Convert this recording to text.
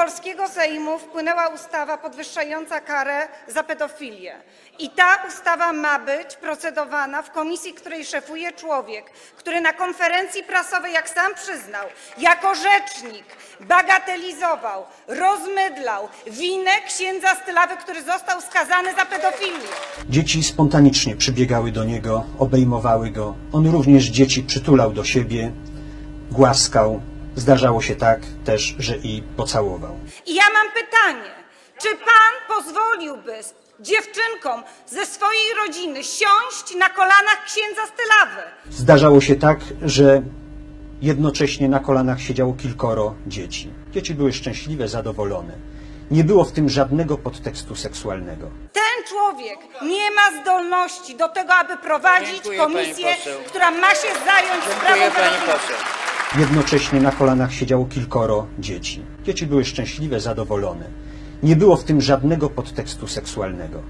polskiego Sejmu wpłynęła ustawa podwyższająca karę za pedofilię. I ta ustawa ma być procedowana w komisji, której szefuje człowiek, który na konferencji prasowej, jak sam przyznał, jako rzecznik bagatelizował, rozmydlał winę księdza Stylawy, który został skazany za pedofilię. Dzieci spontanicznie przybiegały do niego, obejmowały go. On również dzieci przytulał do siebie, głaskał. Zdarzało się tak też, że i pocałował. I ja mam pytanie, czy pan pozwoliłby dziewczynkom ze swojej rodziny siąść na kolanach księdza Stylawy? Zdarzało się tak, że jednocześnie na kolanach siedziało kilkoro dzieci. Dzieci były szczęśliwe, zadowolone. Nie było w tym żadnego podtekstu seksualnego. Ten człowiek nie ma zdolności do tego, aby prowadzić komisję, która ma się zająć sprawą pedofilii. Jednocześnie na kolanach siedziało kilkoro dzieci. Dzieci były szczęśliwe, zadowolone. Nie było w tym żadnego podtekstu seksualnego.